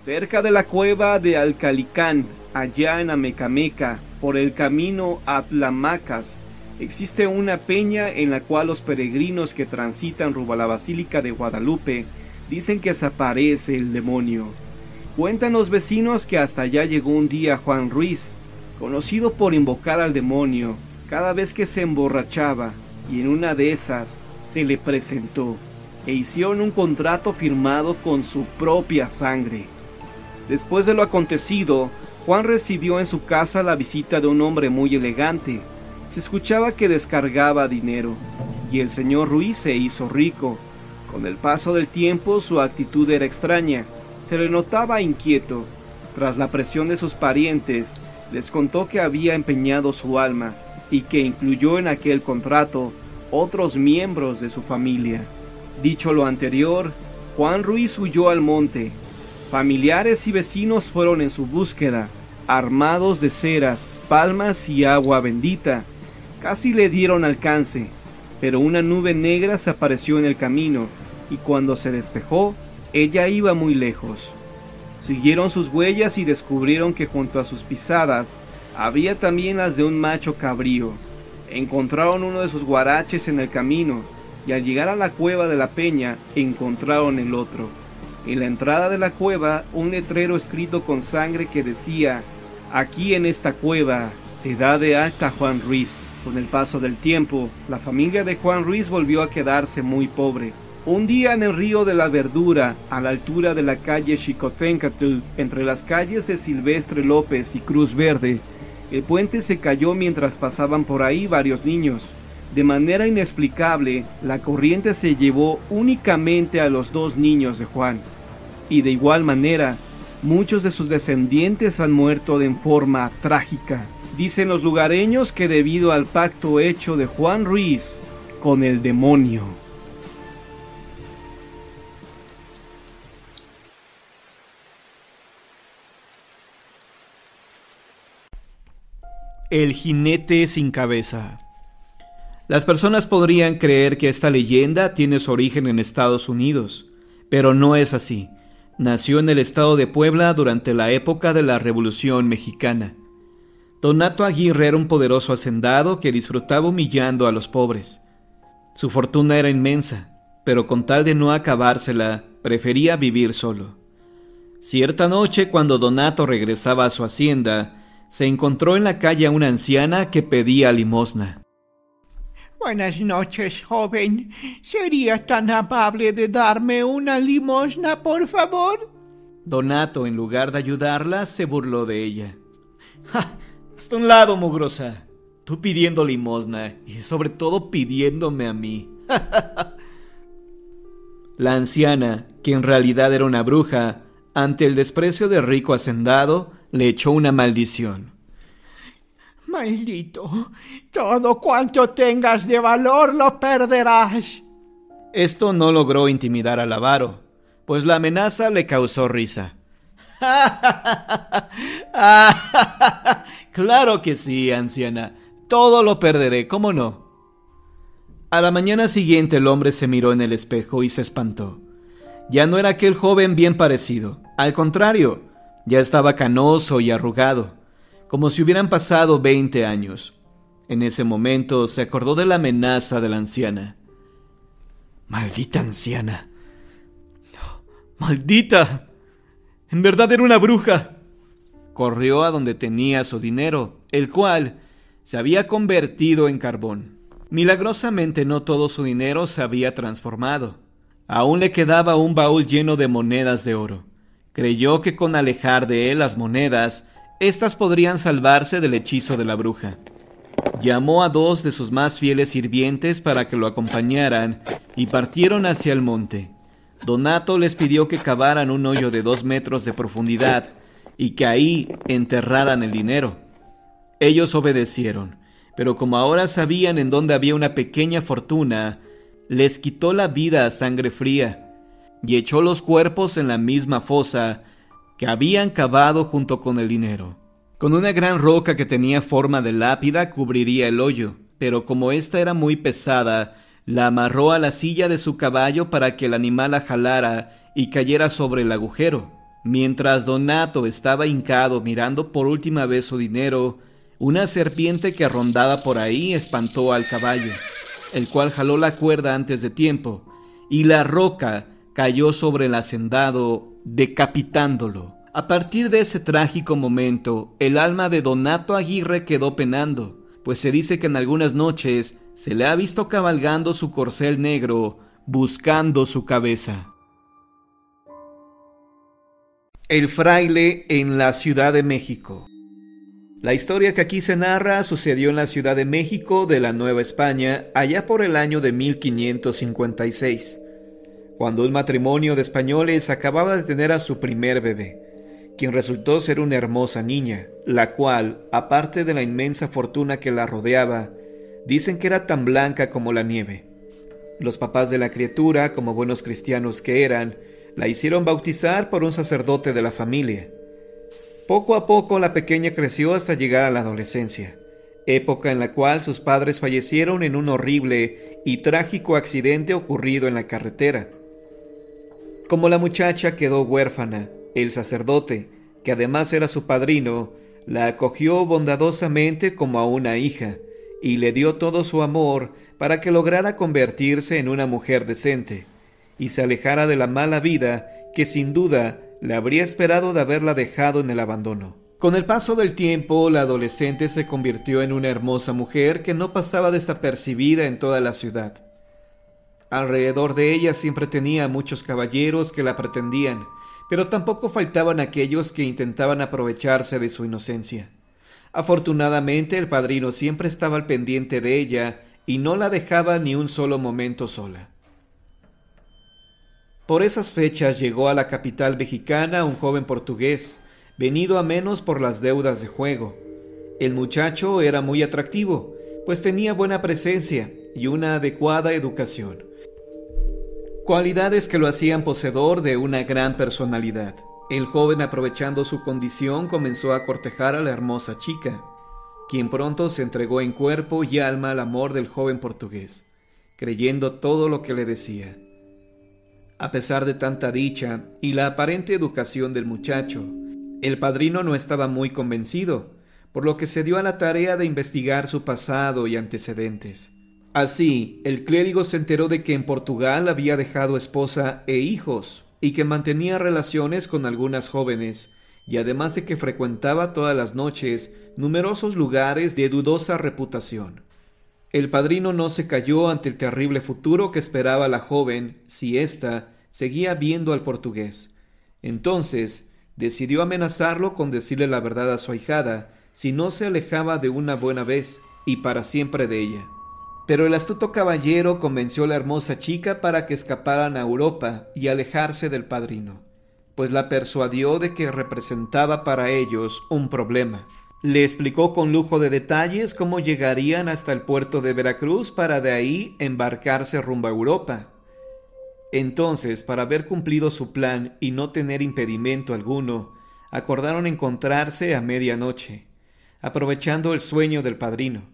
cerca de la cueva de Alcalicán, allá en Amecameca, por el camino a Tlamacas, existe una peña en la cual los peregrinos que transitan rumbo a la Basílica de Guadalupe dicen que desaparece el demonio. Cuentan los vecinos que hasta allá llegó un día Juan Ruiz, conocido por invocar al demonio cada vez que se emborrachaba, y en una de esas se le presentó, e hicieron un contrato firmado con su propia sangre. Después de lo acontecido, Juan recibió en su casa la visita de un hombre muy elegante. Se escuchaba que descargaba dinero, y el señor Ruiz se hizo rico. Con el paso del tiempo su actitud era extraña, se le notaba inquieto. Tras la presión de sus parientes, les contó que había empeñado su alma, y que incluyó en aquel contrato otros miembros de su familia. Dicho lo anterior, Juan Ruiz huyó al monte. Familiares y vecinos fueron en su búsqueda, armados de ceras, palmas y agua bendita. Casi le dieron alcance, pero una nube negra se apareció en el camino, y cuando se despejó, ella iba muy lejos. Siguieron sus huellas y descubrieron que junto a sus pisadas había también las de un macho cabrío. Encontraron uno de sus guaraches en el camino, y al llegar a la cueva de la peña encontraron el otro. En la entrada de la cueva, un letrero escrito con sangre que decía: aquí en esta cueva se da de alta Juan Ruiz. Con el paso del tiempo, la familia de Juan Ruiz volvió a quedarse muy pobre. Un día, en el río de la Verdura, a la altura de la calle Xicoténcatl, entre las calles de Silvestre López y Cruz Verde, el puente se cayó mientras pasaban por ahí varios niños. De manera inexplicable, la corriente se llevó únicamente a los dos niños de Juan, y de igual manera, muchos de sus descendientes han muerto de forma trágica. Dicen los lugareños que debido al pacto hecho de Juan Ruiz con el demonio. El jinete sin cabeza. Las personas podrían creer que esta leyenda tiene su origen en Estados Unidos, pero no es así. Nació en el estado de Puebla durante la época de la Revolución Mexicana. Donato Aguirre era un poderoso hacendado que disfrutaba humillando a los pobres. Su fortuna era inmensa, pero con tal de no acabársela, prefería vivir solo. Cierta noche, cuando Donato regresaba a su hacienda, se encontró en la calle a una anciana que pedía limosna. Buenas noches, joven. ¿Sería tan amable de darme una limosna, por favor? Donato, en lugar de ayudarla, se burló de ella. ¡Ja! ¡Hasta un lado, mugrosa! Tú pidiendo limosna, y sobre todo pidiéndome a mí. La anciana, que en realidad era una bruja, ante el desprecio del rico hacendado, le echó una maldición. Maldito, todo cuanto tengas de valor lo perderás. Esto no logró intimidar al avaro, pues la amenaza le causó risa. Claro que sí, anciana, todo lo perderé, ¿cómo no? A la mañana siguiente el hombre se miró en el espejo y se espantó. Ya no era aquel joven bien parecido, al contrario, ya estaba canoso y arrugado, como si hubieran pasado 20 años. En ese momento se acordó de la amenaza de la anciana. ¡Maldita anciana! ¡Maldita! ¡En verdad era una bruja! Corrió a donde tenía su dinero, el cual se había convertido en carbón. Milagrosamente no todo su dinero se había transformado. Aún le quedaba un baúl lleno de monedas de oro. Creyó que con alejar de él las monedas, estas podrían salvarse del hechizo de la bruja. Llamó a dos de sus más fieles sirvientes para que lo acompañaran y partieron hacia el monte. Donato les pidió que cavaran un hoyo de 2 metros de profundidad y que ahí enterraran el dinero. Ellos obedecieron, pero como ahora sabían en dónde había una pequeña fortuna, les quitó la vida a sangre fría y echó los cuerpos en la misma fosa que habían cavado junto con el dinero. Con una gran roca que tenía forma de lápida cubriría el hoyo, pero como ésta era muy pesada, la amarró a la silla de su caballo para que el animal la jalara y cayera sobre el agujero. Mientras Donato estaba hincado mirando por última vez su dinero, una serpiente que rondaba por ahí espantó al caballo, el cual jaló la cuerda antes de tiempo, y la roca cayó sobre el hacendado, decapitándolo. A partir de ese trágico momento, el alma de Donato Aguirre quedó penando, pues se dice que en algunas noches se le ha visto cabalgando su corcel negro, buscando su cabeza. El fraile en la Ciudad de México. La historia que aquí se narra sucedió en la Ciudad de México de la Nueva España, allá por el año de 1556, cuando un matrimonio de españoles acababa de tener a su primer bebé, quien resultó ser una hermosa niña, la cual, aparte de la inmensa fortuna que la rodeaba, dicen que era tan blanca como la nieve. Los papás de la criatura, como buenos cristianos que eran, la hicieron bautizar por un sacerdote de la familia. Poco a poco la pequeña creció hasta llegar a la adolescencia, época en la cual sus padres fallecieron en un horrible y trágico accidente ocurrido en la carretera. Como la muchacha quedó huérfana, el sacerdote, que además era su padrino, la acogió bondadosamente como a una hija y le dio todo su amor para que lograra convertirse en una mujer decente y se alejara de la mala vida que sin duda le habría esperado de haberla dejado en el abandono. Con el paso del tiempo, la adolescente se convirtió en una hermosa mujer que no pasaba desapercibida en toda la ciudad. Alrededor de ella siempre tenía muchos caballeros que la pretendían, pero tampoco faltaban aquellos que intentaban aprovecharse de su inocencia. Afortunadamente, el padrino siempre estaba al pendiente de ella y no la dejaba ni un solo momento sola. Por esas fechas llegó a la capital mexicana un joven portugués, venido a menos por las deudas de juego. El muchacho era muy atractivo, pues tenía buena presencia y una adecuada educación, cualidades que lo hacían poseedor de una gran personalidad. El joven, aprovechando su condición, comenzó a cortejar a la hermosa chica, quien pronto se entregó en cuerpo y alma al amor del joven portugués, creyendo todo lo que le decía. A pesar de tanta dicha y la aparente educación del muchacho, el padrino no estaba muy convencido, por lo que se dio a la tarea de investigar su pasado y antecedentes. Así, el clérigo se enteró de que en Portugal había dejado esposa e hijos, y que mantenía relaciones con algunas jóvenes, y además de que frecuentaba todas las noches numerosos lugares de dudosa reputación. El padrino no se calló ante el terrible futuro que esperaba la joven si ésta seguía viendo al portugués. Entonces, decidió amenazarlo con decirle la verdad a su ahijada si no se alejaba de una buena vez y para siempre de ella. Pero el astuto caballero convenció a la hermosa chica para que escaparan a Europa y alejarse del padrino, pues la persuadió de que representaba para ellos un problema. Le explicó con lujo de detalles cómo llegarían hasta el puerto de Veracruz para de ahí embarcarse rumbo a Europa. Entonces, para haber cumplido su plan y no tener impedimento alguno, acordaron encontrarse a medianoche, aprovechando el sueño del padrino.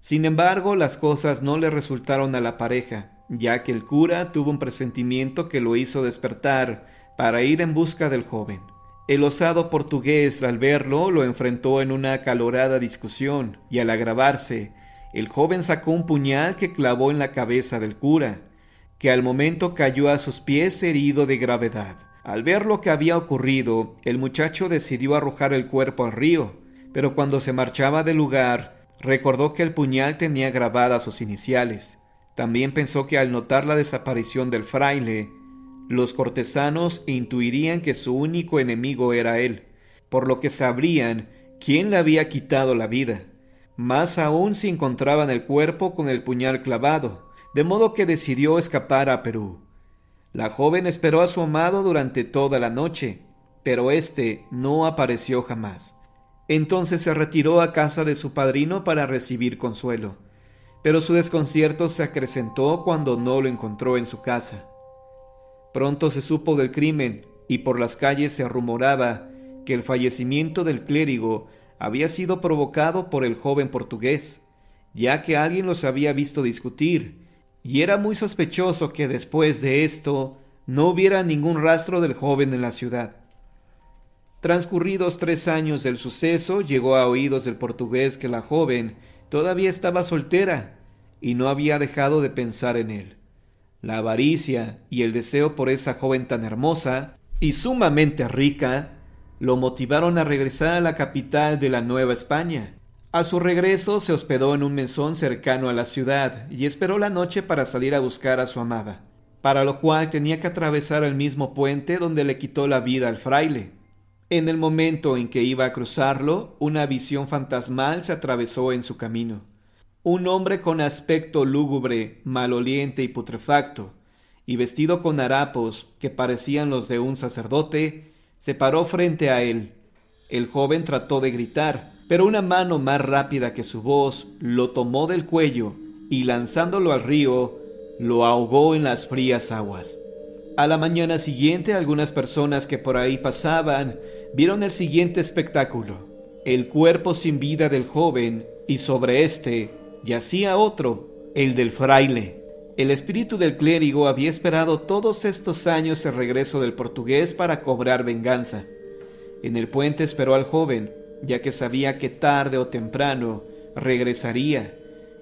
Sin embargo, las cosas no le resultaron a la pareja, ya que el cura tuvo un presentimiento que lo hizo despertar para ir en busca del joven. El osado portugués, al verlo, lo enfrentó en una acalorada discusión, y al agravarse, el joven sacó un puñal que clavó en la cabeza del cura, que al momento cayó a sus pies herido de gravedad. Al ver lo que había ocurrido, el muchacho decidió arrojar el cuerpo al río, pero cuando se marchaba del lugar, recordó que el puñal tenía grabadas sus iniciales. También pensó que al notar la desaparición del fraile, los cortesanos intuirían que su único enemigo era él, por lo que sabrían quién le había quitado la vida, más aún si encontraban el cuerpo con el puñal clavado, de modo que decidió escapar a Perú. La joven esperó a su amado durante toda la noche, pero éste no apareció jamás. Entonces se retiró a casa de su padrino para recibir consuelo, pero su desconcierto se acrecentó cuando no lo encontró en su casa. Pronto se supo del crimen y por las calles se rumoraba que el fallecimiento del clérigo había sido provocado por el joven portugués, ya que alguien los había visto discutir, y era muy sospechoso que después de esto no hubiera ningún rastro del joven en la ciudad. Transcurridos 3 años del suceso, llegó a oídos del portugués que la joven todavía estaba soltera y no había dejado de pensar en él. La avaricia y el deseo por esa joven tan hermosa y sumamente rica lo motivaron a regresar a la capital de la Nueva España. A su regreso se hospedó en un mesón cercano a la ciudad y esperó la noche para salir a buscar a su amada, para lo cual tenía que atravesar el mismo puente donde le quitó la vida al fraile. En el momento en que iba a cruzarlo, una visión fantasmal se atravesó en su camino. Un hombre con aspecto lúgubre, maloliente y putrefacto, y vestido con harapos que parecían los de un sacerdote, se paró frente a él. El joven trató de gritar, pero una mano más rápida que su voz lo tomó del cuello y lanzándolo al río, lo ahogó en las frías aguas. A la mañana siguiente, algunas personas que por ahí pasaban vieron el siguiente espectáculo: el cuerpo sin vida del joven y sobre este yacía otro, el del fraile. El espíritu del clérigo había esperado todos estos años el regreso del portugués para cobrar venganza. En el puente esperó al joven, ya que sabía que tarde o temprano regresaría,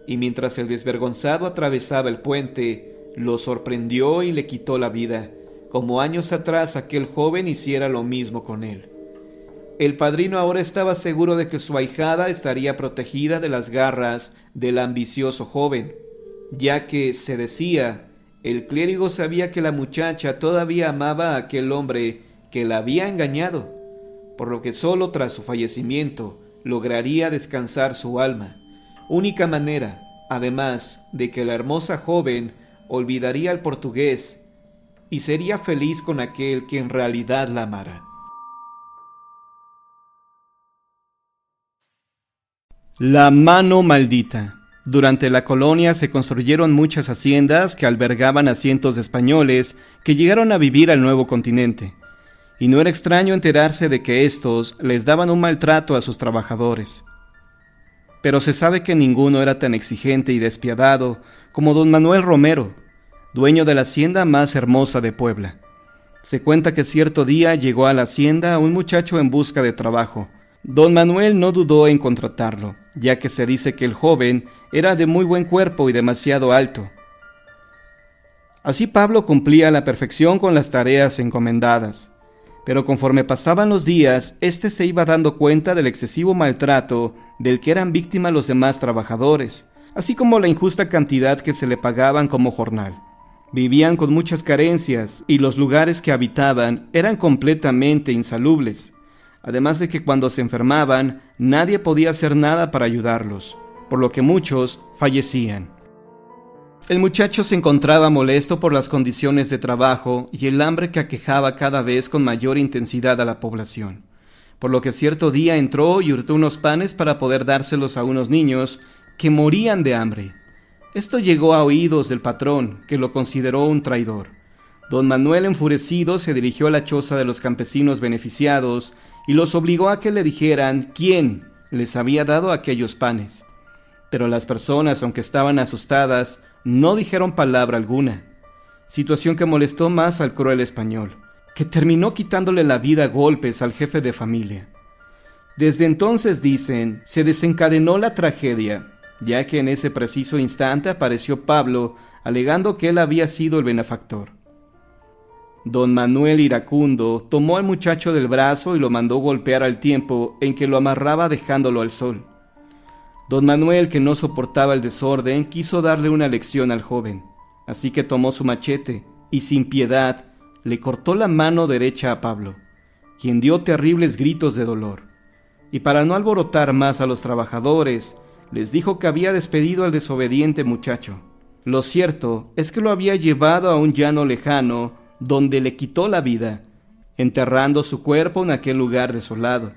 y mientras el desvergonzado atravesaba el puente, lo sorprendió y le quitó la vida, como años atrás aquel joven hiciera lo mismo con él. El padrino ahora estaba seguro de que su ahijada estaría protegida de las garras del ambicioso joven, ya que, se decía, el clérigo sabía que la muchacha todavía amaba a aquel hombre que la había engañado, por lo que solo tras su fallecimiento lograría descansar su alma, única manera, además, de que la hermosa joven olvidaría al portugués y sería feliz con aquel que en realidad la amara. La mano maldita. Durante la colonia se construyeron muchas haciendas que albergaban a cientos de españoles que llegaron a vivir al nuevo continente, y no era extraño enterarse de que estos les daban un maltrato a sus trabajadores. Pero se sabe que ninguno era tan exigente y despiadado como don Manuel Romero, dueño de la hacienda más hermosa de Puebla. Se cuenta que cierto día llegó a la hacienda un muchacho en busca de trabajo. Don Manuel no dudó en contratarlo, ya que se dice que el joven era de muy buen cuerpo y demasiado alto. Así Pablo cumplía a la perfección con las tareas encomendadas, pero conforme pasaban los días, este se iba dando cuenta del excesivo maltrato del que eran víctimas los demás trabajadores, así como la injusta cantidad que se le pagaban como jornal. Vivían con muchas carencias y los lugares que habitaban eran completamente insalubres, además de que cuando se enfermaban, nadie podía hacer nada para ayudarlos, por lo que muchos fallecían. El muchacho se encontraba molesto por las condiciones de trabajo y el hambre que aquejaba cada vez con mayor intensidad a la población, por lo que cierto día entró y hurtó unos panes para poder dárselos a unos niños que morían de hambre. Esto llegó a oídos del patrón, que lo consideró un traidor. Don Manuel, enfurecido, se dirigió a la choza de los campesinos beneficiados y los obligó a que le dijeran quién les había dado aquellos panes. Pero las personas, aunque estaban asustadas, no dijeron palabra alguna, situación que molestó más al cruel español, que terminó quitándole la vida a golpes al jefe de familia. Desde entonces, dicen, se desencadenó la tragedia, ya que en ese preciso instante apareció Pablo, alegando que él había sido el benefactor. Don Manuel, iracundo, tomó al muchacho del brazo y lo mandó golpear al tiempo en que lo amarraba dejándolo al sol. Don Manuel, que no soportaba el desorden, quiso darle una lección al joven, así que tomó su machete y sin piedad le cortó la mano derecha a Pablo, quien dio terribles gritos de dolor. Y para no alborotar más a los trabajadores, les dijo que había despedido al desobediente muchacho. Lo cierto es que lo había llevado a un llano lejano, donde le quitó la vida, enterrando su cuerpo en aquel lugar desolado.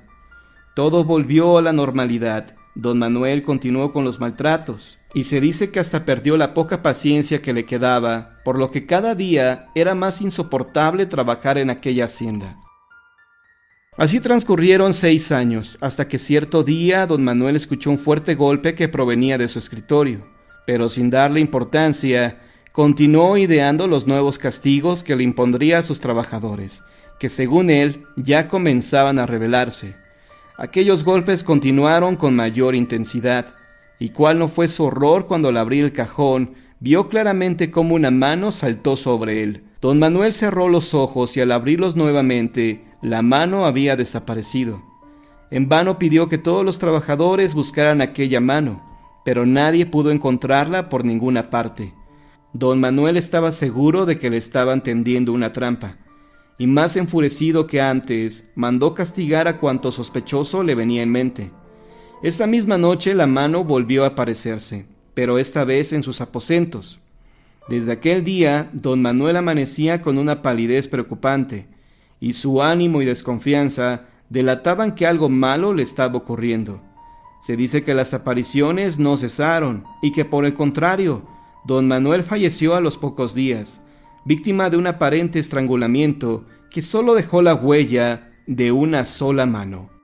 Todo volvió a la normalidad. Don Manuel continuó con los maltratos, y se dice que hasta perdió la poca paciencia que le quedaba, por lo que cada día era más insoportable trabajar en aquella hacienda. Así transcurrieron 6 años, hasta que cierto día don Manuel escuchó un fuerte golpe que provenía de su escritorio, pero sin darle importancia, continuó ideando los nuevos castigos que le impondría a sus trabajadores, que según él ya comenzaban a revelarse. Aquellos golpes continuaron con mayor intensidad, y cuál no fue su horror cuando al abrir el cajón vio claramente cómo una mano saltó sobre él. Don Manuel cerró los ojos y al abrirlos nuevamente, la mano había desaparecido. En vano pidió que todos los trabajadores buscaran aquella mano, pero nadie pudo encontrarla por ninguna parte. Don Manuel estaba seguro de que le estaban tendiendo una trampa, y más enfurecido que antes, mandó castigar a cuanto sospechoso le venía en mente. Esa misma noche la mano volvió a aparecerse, pero esta vez en sus aposentos. Desde aquel día, don Manuel amanecía con una palidez preocupante, y su ánimo y desconfianza delataban que algo malo le estaba ocurriendo. Se dice que las apariciones no cesaron, y que por el contrario, don Manuel falleció a los pocos días, víctima de un aparente estrangulamiento que solo dejó la huella de una sola mano.